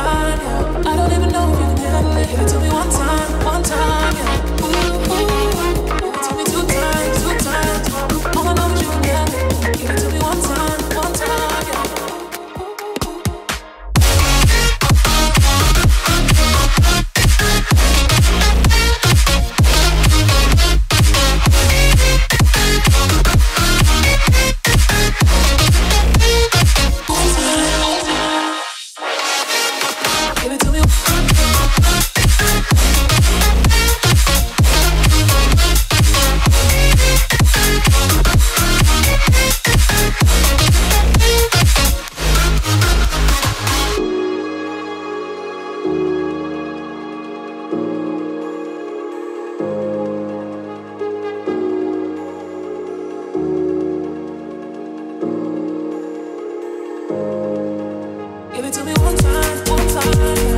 I don't even know if you can handle it. Yeah, tell me one time, yeah. Ooh, ooh, tell me two times, two times. All I know is you can handle it. Yeah, tell me one time, yeah. Give it to me one time, one time.